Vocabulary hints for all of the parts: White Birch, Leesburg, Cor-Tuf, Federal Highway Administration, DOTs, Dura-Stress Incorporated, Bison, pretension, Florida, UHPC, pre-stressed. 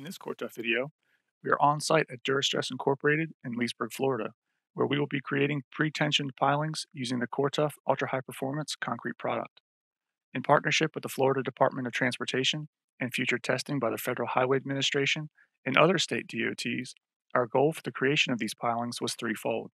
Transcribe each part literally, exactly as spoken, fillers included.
In this Cor-Tuf video, we are on site at Dura-Stress Incorporated in Leesburg, Florida, where we will be creating pre-tensioned pilings using the Cor-Tuf ultra-high performance concrete product. In partnership with the Florida Department of Transportation and future testing by the Federal Highway Administration and other state D O Ts, our goal for the creation of these pilings was threefold.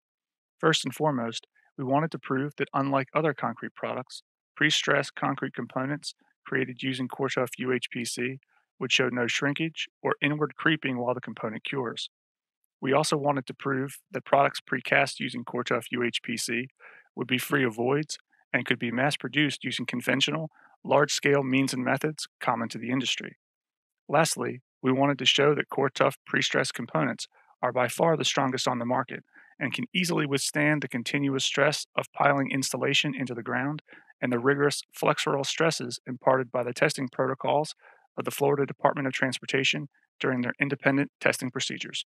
First and foremost, we wanted to prove that unlike other concrete products, pre-stressed concrete components created using Cor-Tuf U H P C would show no shrinkage or inward creeping while the component cures. We also wanted to prove that products precast using Cor-Tuf U H P C would be free of voids and could be mass-produced using conventional, large-scale means and methods common to the industry. Lastly, we wanted to show that Cor-Tuf pre-stressed components are by far the strongest on the market and can easily withstand the continuous stress of piling installation into the ground and the rigorous flexural stresses imparted by the testing protocols of the Florida Department of Transportation during their independent testing procedures.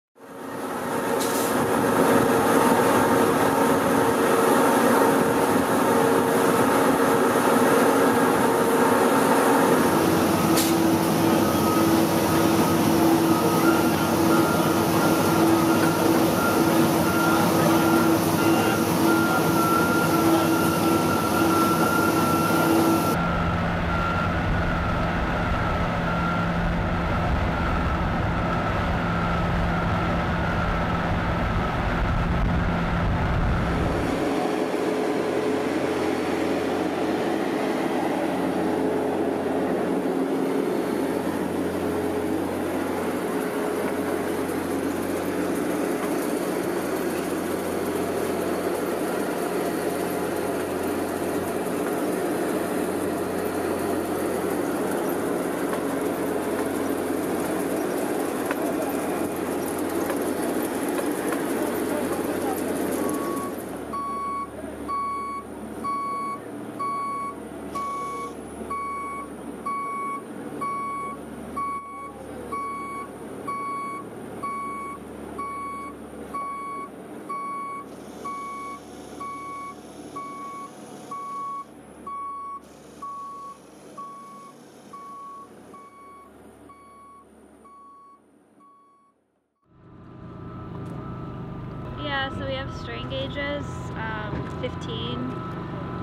Yeah, so we have strain gauges, um, fifteen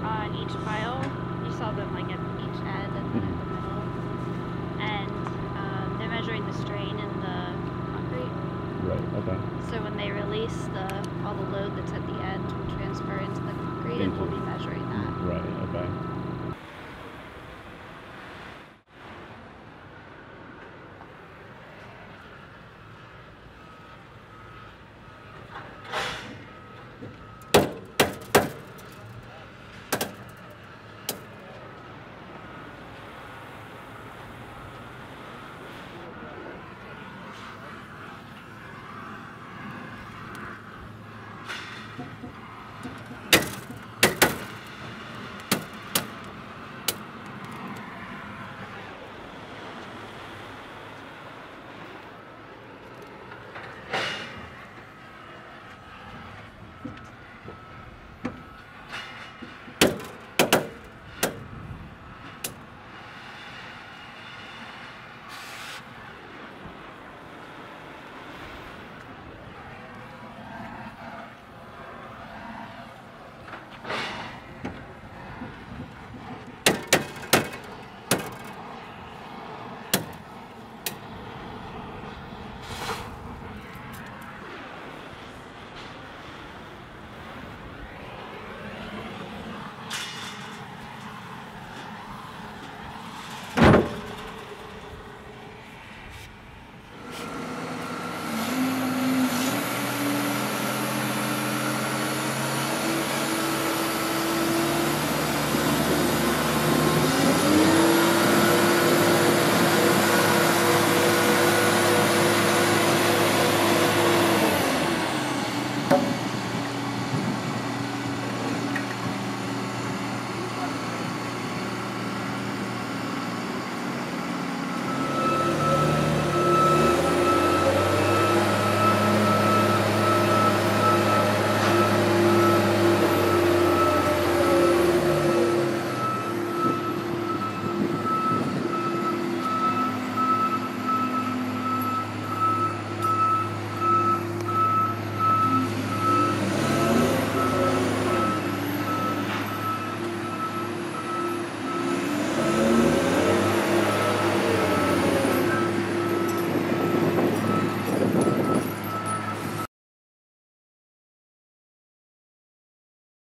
on each pile. You saw them like at each end and then at the middle. And um, they're measuring the strain in the concrete. Right, okay. So when they release the all the load that's at the end will transfer into the concrete, and we'll be measuring that. Right, okay.